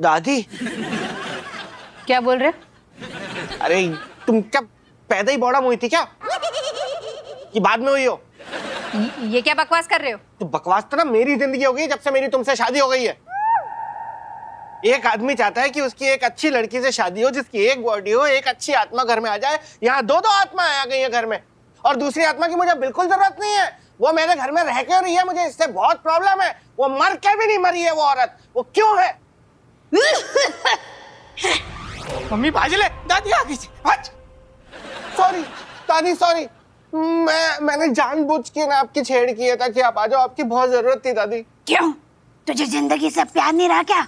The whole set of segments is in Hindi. दादी क्या बोल रहे? अरे तुम क्या पैदा ही बॉडम हुई थी क्या कि बाद में हुई हो? ये क्या बकवास कर रहे हो? तो बकवास तो ना मेरी जिंदगी हो गई जब से मेरी तुमसे शादी हो गई है। एक आदमी चाहता है कि उसकी एक अच्छी लड़की से शादी हो जिसकी एक बॉडी हो, एक अच्छी आत्मा घर में आ जाए। यहाँ दो दो आत्मा आ गई है घर में और दूसरी आत्मा की मुझे बिल्कुल जरूरत नहीं है। वो मेरे घर में रह के हो रही है, मुझे इससे बहुत प्रॉब्लम है। वो मर के भी नहीं मरी है वो औरत, वो क्यों है? मम्मी भाज ले, दादी आ गई। सॉरी दादी, सॉरी, मैंने जानबूझ के ना आपकी छेड़ की है ताकि आप आ जाओ। आपकी बहुत जरूरत थी दादी। क्यों, तुझे जिंदगी से प्यार नहीं रहा क्या?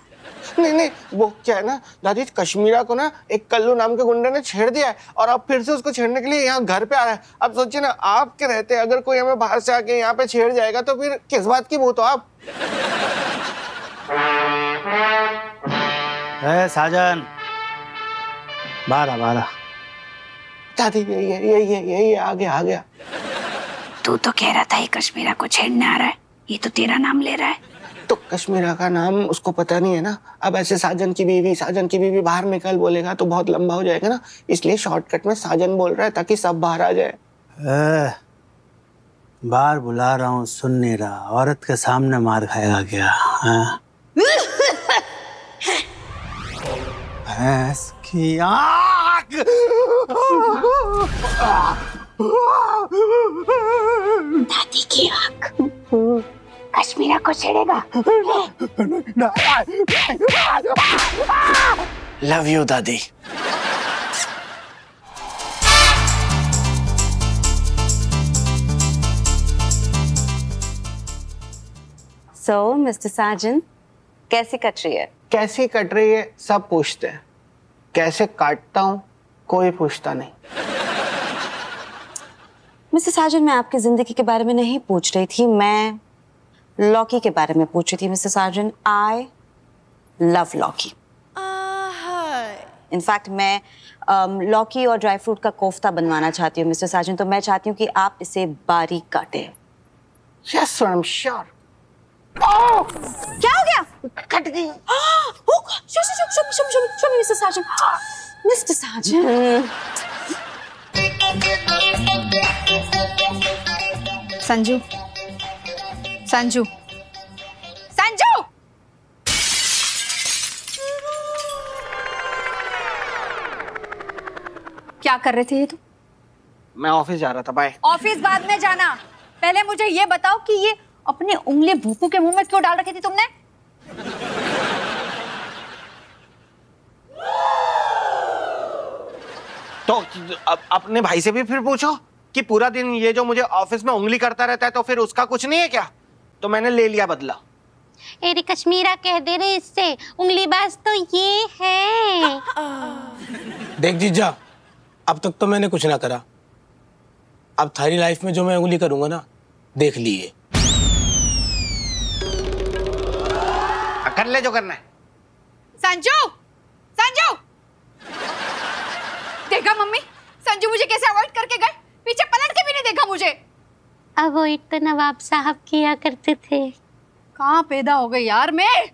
नहीं नहीं, वो क्या है ना दादी, कश्मीरा को ना एक कल्लू नाम के गुंडे ने छेड़ दिया है और अब फिर से उसको छेड़ने के लिए यहाँ घर पे आ रहा है। अब सोचिए ना, आपके रहते अगर कोई हमें बाहर से आके यहाँ पे छेड़ जाएगा तो फिर किस बात की भूत हो आप? है साजन, बारह दादी यही आ गया तू तो कह रहा था ये कश्मीरा को छेड़ने आ रहा है, ये तो तेरा नाम ले रहा है। तो कश्मीरा का नाम उसको पता नहीं है ना। अब ऐसे साजन की बीवी बाहर निकल बोलेगा तो बहुत लंबा हो जाएगा ना, इसलिए शॉर्टकट में साजन बोल रहा है ताकि सब बाहर आ जाए। बाहर बुला रहा हूँ, सुन नहीं रहा। औरत के सामने मार खाएगा क्या? भैंस की आँख, दादी की आँख कश्मीरा को छेड़ेगा। लव यू दादी। So, मिस्टर साजन, कैसे कट रही है? कैसे कट रही है सब पूछते हैं, कैसे काटता हूँ कोई पूछता नहीं। मिस्टर साजन, मैं आपकी जिंदगी के बारे में नहीं पूछ रही थी, मैं लॉकी के बारे में पूछ रही थी। Mrs Sajan, I love lauki. In fact मैं लॉकी और ड्राई फ्रूट का कोफ्ता बनवाना चाहती हूँ मिसेस साजन, तो मैं चाहती हूँ कि आप इसे बारीक काटें। Yes, I'm sure. Oh! क्या हो गया? कट गई। Mrs Sajan, mister Sajan. संजू, संजू, संजू, क्या कर रहे थे ये? तुम? मैं ऑफिस जा रहा था। बाय। ऑफिस बाद में जाना, पहले मुझे ये बताओ कि ये अपनी उंगली भूकू के मुंह में क्यों डाल रखी थी तुमने? तो अपने भाई से भी फिर पूछो कि पूरा दिन ये जो मुझे ऑफिस में उंगली करता रहता है तो फिर उसका कुछ नहीं है क्या? तो मैंने ले लिया बदला। एरी कश्मीरा कह दे रहे इससे, उंगलीबाज तो ये है। देख जीजा, अब तक तो मैंने कुछ ना करा, अब थारी लाइफ में जो मैं उंगली करूंगा ना, देख लिए कर ले जो करना है। संजू, संजू देखा मम्मी, संजू मुझे कैसे अवॉइड करके गए, पीछे पलट के भी नहीं देखा मुझे। अवॉइड तो नवाब साहब किया करते थे। कहाँ पैदा हो गई यार मैं।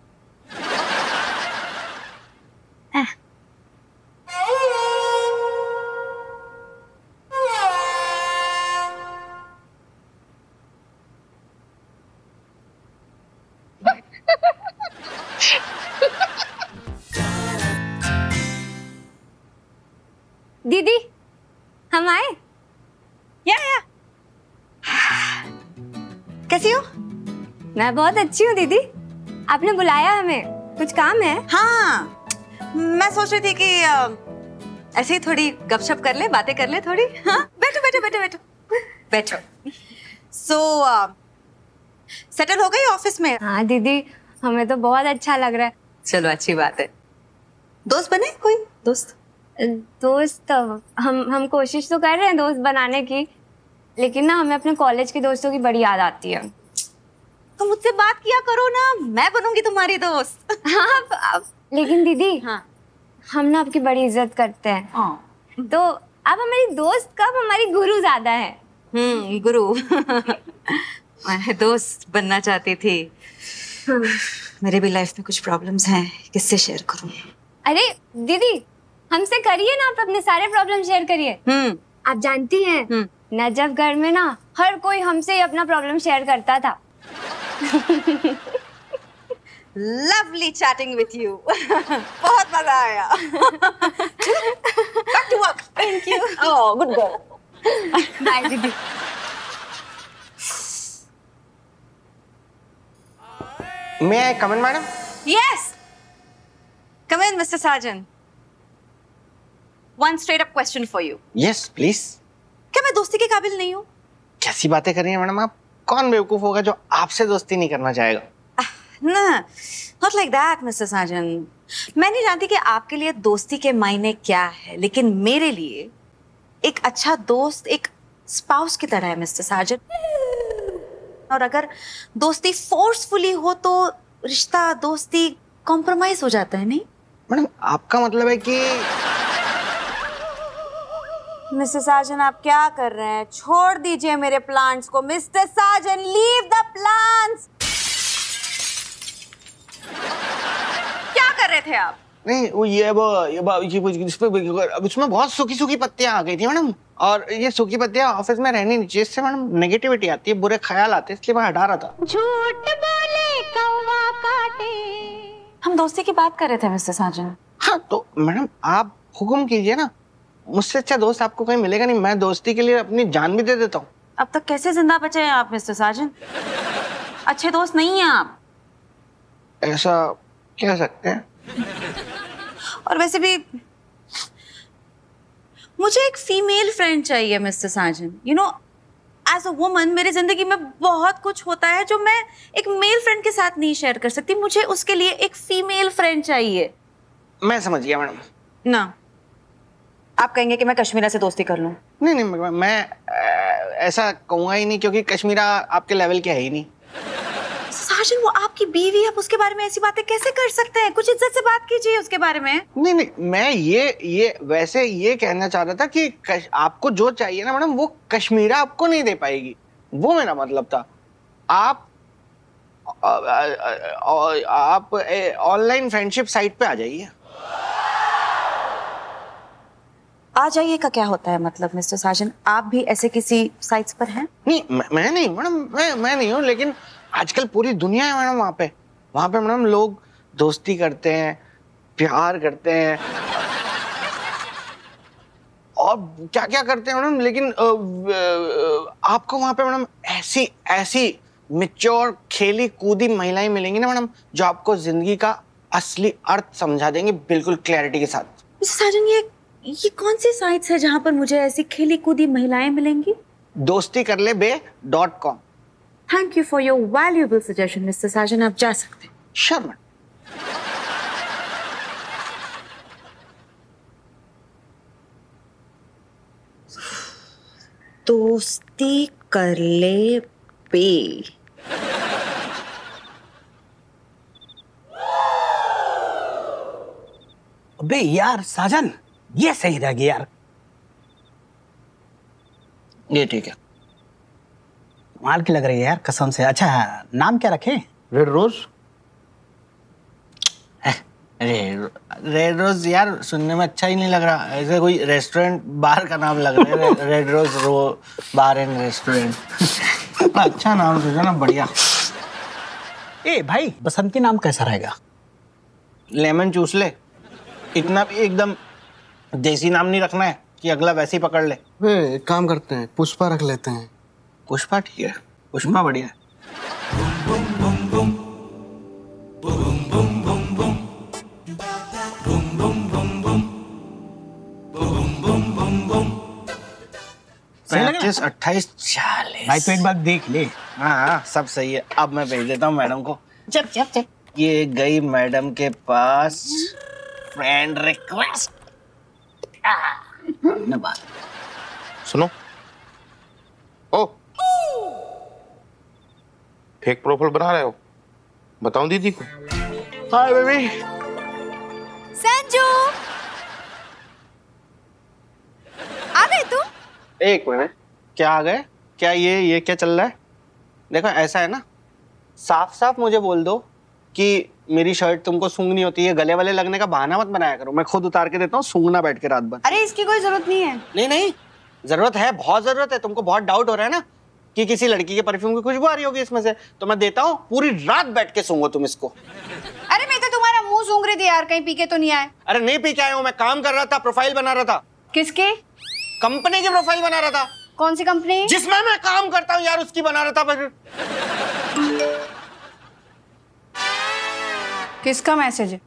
दीदी हम आए। या कैसी हो? मैं बहुत अच्छी हूँ दीदी, आपने बुलाया हमें, कुछ काम है? हाँ, मैं सोच रही थी कि ऐसे ही थोड़ी गपशप कर ले, बातें कर ले थोड़ी। हाँ बैठो बैठो बैठो बैठो बैठो। सो सेटल हो गई ऑफिस में? हाँ दीदी, हमें तो बहुत अच्छा लग रहा है। चलो अच्छी बात है। दोस्त बने कोई? दोस्त हम कोशिश तो कर रहे हैं दोस्त बनाने की, लेकिन ना हमें अपने कॉलेज के दोस्तों की बड़ी याद आती है। तो मुझसे बात किया करो ना, मैं बनूंगी तुम्हारी दोस्त। हाँ लेकिन दीदी, हाँ हम ना आपकी बड़ी इज्जत करते हैं, तो आप हमारी दोस्त कब हमारी गुरु ज्यादा है। गुरु मैं दोस्त बनना चाहती थी। मेरे भी लाइफ में कुछ प्रॉब्लम्स हैं, किससे शेयर करूं? अरे दीदी, हमसे करिए ना, आप अपने सारे प्रॉब्लम शेयर करिए। आप जानती हैं नजब घर में ना हर कोई हमसे ही अपना प्रॉब्लम शेयर करता था। Lovely chatting with you. बहुत मजा आया। Back to work. Thank you. Oh, good girl. Bye, Didi. May I come in, madam? Yes. Come in, Mr. Sajan. One straight-up question for you. Yes, please. क्या मैं दोस्ती के काबिल नहीं हूँ? कैसी बातें कर रही हैं मैडम आप? कौन बेवकूफ होगा जो आपसे दोस्ती नहीं करना चाहेगा? ना, not like that, Mr. Sajan. मैं नहीं जानती कि आपके लिए दोस्ती के मायने क्या है, लेकिन मेरे लिए एक अच्छा दोस्त एक स्पाउस की तरह है, मिस्टर साजन। और अगर दोस्ती फोर्सफुली हो तो रिश्ता दोस्ती कॉम्प्रोमाइज हो जाता है। नहीं मैडम, आपका मतलब है कि मिस्टर साजन आप क्या कर रहे हैं? छोड़ दीजिए मेरे प्लांट्स को। Mister Sajan, leave the plants. क्या कर रहे थे आप? नहीं वो ये उसमें बहुत सूखी सूखी पत्तियां आ गई थी मैडम, और ये सूखी पत्तियां ऑफिस में रहनी नहीं चाहिए, इससे मैडम नेगेटिविटी आती है, बुरे ख्याल आते हैं, इसलिए मैं हटा रहा था। झूठ बोले कौवा काटे। हम दोस्ती की बात कर रहे थे मिस्टर साजन। हाँ तो मैडम आप हुक्म कीजिए ना, मुझसे अच्छा दोस्त आपको कहीं मिलेगा नहीं, मैं दोस्ती के लिए अपनी जान भी दे देता हूँ। अब तक कैसे जिंदा बचे हैं आप मिस्टर साजन? अच्छे दोस्त नहीं हैं आप, ऐसा कह सकते हैं। और वैसे भी मुझे एक फीमेल फ्रेंड चाहिए mister Sajan. You know, as a woman मेरी जिंदगी में बहुत कुछ होता है जो मैं एक मेल फ्रेंड के साथ नहीं शेयर कर सकती। मुझे उसके लिए एक फीमेल फ्रेंड चाहिए। मैं समझ गया मैडम। ना आप कहेंगे कि मैं कश्मीरा से दोस्ती कर लूं? नहीं नहीं, मैं ऐसा कहूँगा ही नहीं, क्योंकि कश्मीरा आपके लेवल की है ही नहीं। साजन वो आपकी बीवी, आप उसके बारे में ऐसी बातें कैसे कर सकते हैं? कुछ इज्जत से बात कीजिए उसके बारे में। नहीं नहीं, मैं ये वैसे ये कहना चाह रहा था कि आपको जो चाहिए ना मैडम वो कश्मीरा आपको नहीं दे पाएगी, वो मेरा मतलब था। आप ऑनलाइन फ्रेंडशिप साइट पे आ जाइए। आ जाइए का क्या होता है मतलब मिस्टर साजन? आप भी ऐसे किसी साइट्स पर हैं? नहीं मैं नहीं मैडम, मैं नहीं हूँ, लेकिन आजकल पूरी दुनिया है मैडम वहाँ पे। वहाँ पे मैडम लोग दोस्ती करते हैं, प्यार करते हैं और क्या क्या करते हैं मैडम, लेकिन आपको वहाँ पे मैडम ऐसी ऐसी मैच्योर खेली कूदी महिलाएं मिलेंगी ना मैडम जो आपको जिंदगी का असली अर्थ समझा देंगी बिल्कुल क्लैरिटी के साथ। मिस्टर साजन ये कौन सी साइट्स है जहाँ पर मुझे ऐसी खेली कूदी महिलाएं मिलेंगी? dostikarlebe.com। Thank you for your valuable suggestion mister Sajan, आप जा सकते हैं। शर्मा दोस्ती करले बे। अबे यार साजन, ये सही रह गया यार, ये ठीक है। माल की लग रही है यार कसम से। अच्छा नाम क्या रखे? Red rose. रेड रोज यार सुनने में अच्छा ही नहीं लग रहा, ऐसे कोई रेस्टोरेंट बार का नाम लग रहा है। Red rose bar and restaurant. अच्छा नाम सोचा ना, बढ़िया। ए भाई बसंती नाम कैसा रहेगा? लेमन चूस ले, इतना भी एकदम देसी नाम नहीं रखना है कि अगला वैसे ही पकड़ ले। एक काम करते हैं, पुष्पा रख लेते हैं। पुष्पा ठीक है, पुष्पा बढ़िया है। पैंतीस 28 40 भाई तो एक बार देख ले। हाँ सब सही है, अब मैं भेज देता हूँ मैडम को। चल चल चल, ये गई मैडम के पास फ्रेंड रिक्वेस्ट। सुनो, ओ फेक प्रोफाइल बना रहे हो, बताऊं दीदी को? Hi baby. संजू आ गए तुम? एक मिनट, क्या आ गए? क्या ये क्या चल रहा है? देखो ऐसा है ना, साफ साफ मुझे बोल दो कि मेरी शर्ट तुमको सूंघनी होती है, गले वाले लगने का बहाना मत बनाया करो, मैं खुद उतार के देता हूँ, सूंघना बैठ के रात भर। अरे इसकी कोई जरूरत नहीं है। नहीं नहीं जरूरत है, बहुत जरूरत है। तुमको बहुत डाउट हो रहा है ना कि किसी लड़की के परफ्यूम की खुशबू आ रही होगी इसमें से, तो मैं देता हूँ, पूरी रात बैठ के सूंघो तुम इसको। अरे मैं तो तुम्हारा मुंह सूंघ रही थी यार, कहीं पी के तो नहीं आए? अरे नहीं पी के आया हूँ, मैं काम कर रहा था, प्रोफाइल बना रहा था। किसके? कंपनी की प्रोफाइल बना रहा था। कौन सी कंपनी? जिसमें मैं काम करता हूँ यार, उसकी बना रहा था। किसका मैसेज है?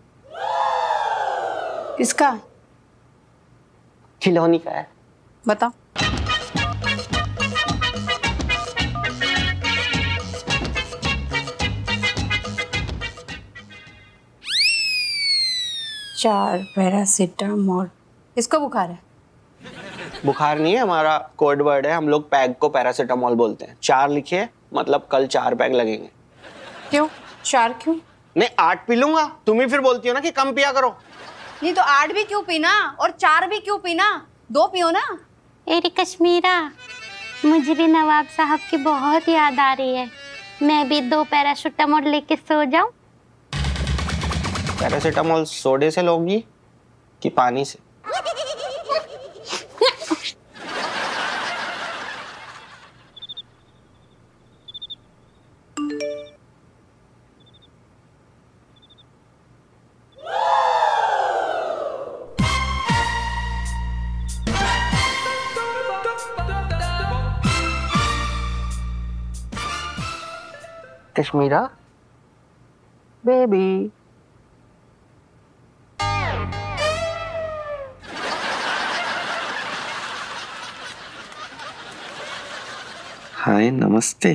किसका? खिलौनी का है। बताओ। चार पैरासीटामोल। इसको बुखार है? बुखार नहीं है, हमारा कोड वर्ड है, हम लोग पैग को पैरासीटामोल बोलते हैं। चार लिखिए, मतलब कल 4 पैग लगेंगे। क्यों 4? क्यों नहीं 8 पी लूंगा, तुम ही फिर बोलती हो ना कि कम पिया करो। नहीं तो 8 भी क्यों पीना और 4 भी क्यों पीना, 2 पियो ना। अरे कश्मीरा, मुझे भी नवाब साहब की बहुत याद आ रही है, मैं भी 2 पैरासीटामोल लेके सो जाऊं। पैरासीटामोल सोडे से लोगी कि पानी से? कश्मीरा बेबी, हाय नमस्ते।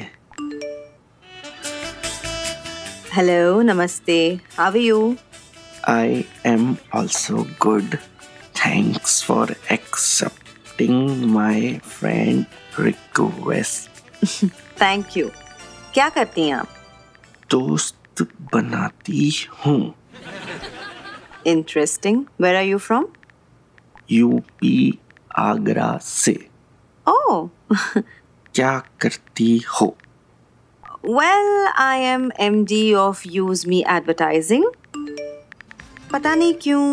हेलो नमस्ते, how are you? I am also good, thanks for accepting my friend request. Thank you. क्या करती हैं आप? दोस्त बनाती हूँ। Interesting. Where are you from? UP, Agra से। ओह। क्या करती हो? Well I am MD of use me advertising. पता नहीं क्यों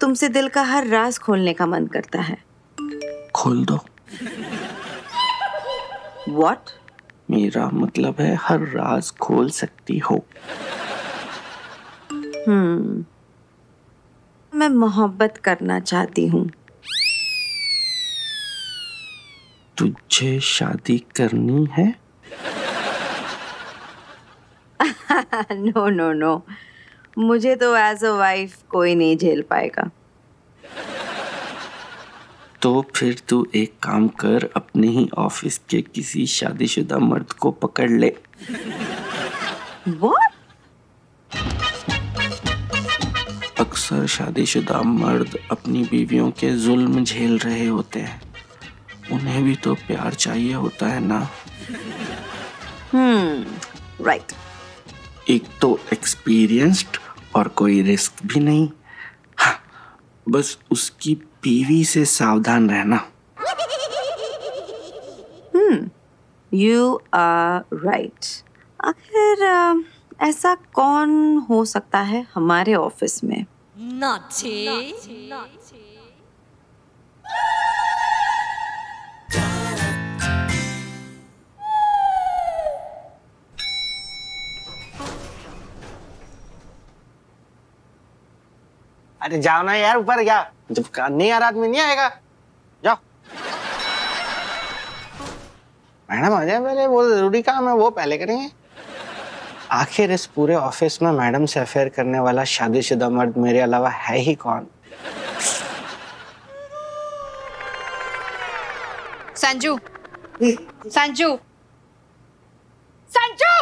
तुमसे दिल का हर राज खोलने का मन करता है। खोल दो। What? मेरा मतलब है हर राज खोल सकती हो। मैं मोहब्बत करना चाहती हूँ। तुझे शादी करनी है? नो नो नो, मुझे तो एज अ वाइफ कोई नहीं झेल पाएगा। तो फिर तू एक काम कर, अपने ही ऑफिस के किसी शादीशुदा मर्द को पकड़ ले। What? अक्सर शादीशुदा मर्द अपनी बीवियों के जुल्म झेल रहे होते हैं, उन्हें भी तो प्यार चाहिए होता है ना। राइट। एक तो एक्सपीरियंस्ड और कोई रिस्क भी नहीं। हाँ, बस उसकी बीवी से सावधान रहना। You are right. आखिर ऐसा कौन हो सकता है हमारे ऑफिस में? नाची। अरे जाओ ना यार ऊपर, क्या जब कान नहीं यार आदमी नहीं आएगा, जाओ। मैडम आ जाए पहले, वो जरूरी काम है, वो पहले करेंगे। आखिर इस पूरे ऑफिस में मैडम से अफेयर करने वाला शादीशुदा मर्द मेरे अलावा है ही कौन? संजू, संजू, संजू।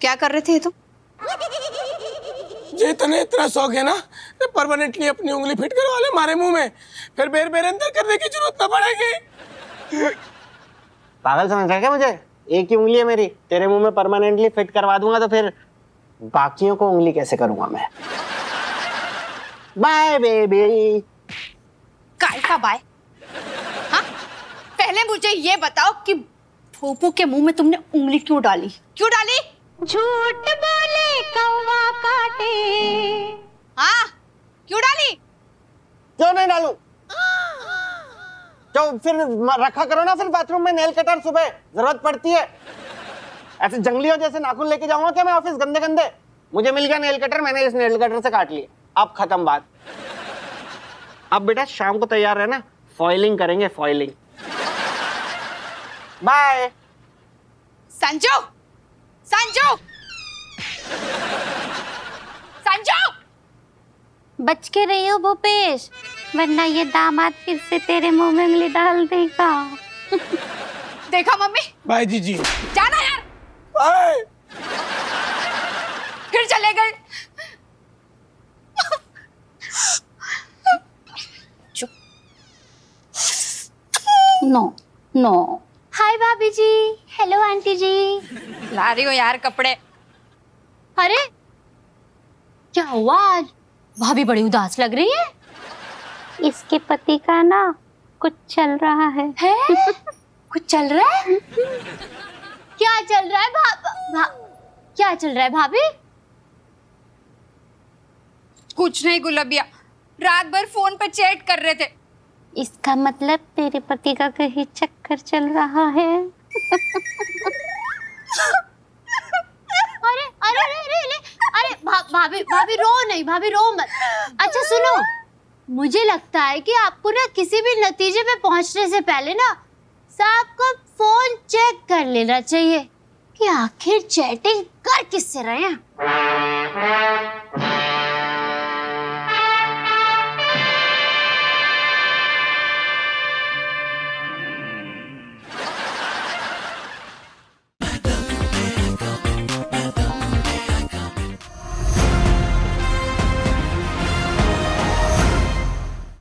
क्या कर रहे थे तुम? ये तने इतना शौक है ना, परमानेंटली अपनी उंगली फिट करवा ले मारे मुंह में, फिर बेर बेर अंदर करने की जरूरत न पड़ेगी। पागल समझ रहा है क्या मुझे? एक ही उंगली है मेरी, तेरे मुंह में परमानेंटली फिट करवा दूंगा तो फिर बाकियों को उंगली कैसे करूंगा मैं? Bye baby. काय का बाय? हाँ? पहले मुझे ये बताओ कि फूफू के मुंह में तुमने उंगली क्यों डाली? क्यों डाली? झूठ बोले कौवा काटे। हाँ? क्यों डाली? क्यों नहीं डालू? तो फिर रखा करो ना फिर बाथरूम में नेल कटर, सुबह जरूरत पड़ती है। ऐसे जंगलियों जैसे नाखून लेके जाऊंगा क्या मैं ऑफिस गंदे गंदे? मुझे मिल गया नेल कटर, मैंने इस नेल कटर से काट लिए, अब खत्म बात। अब बेटा शाम को तैयार है ना, फॉइलिंग करेंगे, फॉइलिंग। बाय। संजू, संजू, संजू, बच के रही हो भूपेश, वरना ये दामाद फिर से तेरे मुंह में उंगली डाल देगा। देखा मम्मी? बाय जीजी। जाना यार। बाय। फिर चले गए। No no. हाय भाभी जी, हेलो आंटी जी। ला रही हो यार कपड़े। अरे क्या हुआ आज? भाभी बड़ी उदास लग रही है। इसके पति का ना कुछ चल रहा है। है? कुछ चल रहा है? क्या चल रहा है क्या चल रहा है भाभी? कुछ नहीं गुलबिया, रात भर फोन पे चैट कर रहे थे। इसका मतलब तेरे पति का कहीं चक्कर चल रहा है। अरे अरे अरे अरे अरे भाभी भाभी रो नहीं, भाभी रो मत। अच्छा सुनो, मुझे लगता है कि आपको ना किसी भी नतीजे पे पहुंचने से पहले ना सबको फोन चेक कर लेना चाहिए कि आखिर चैटिंग कर किससे रहे हैं।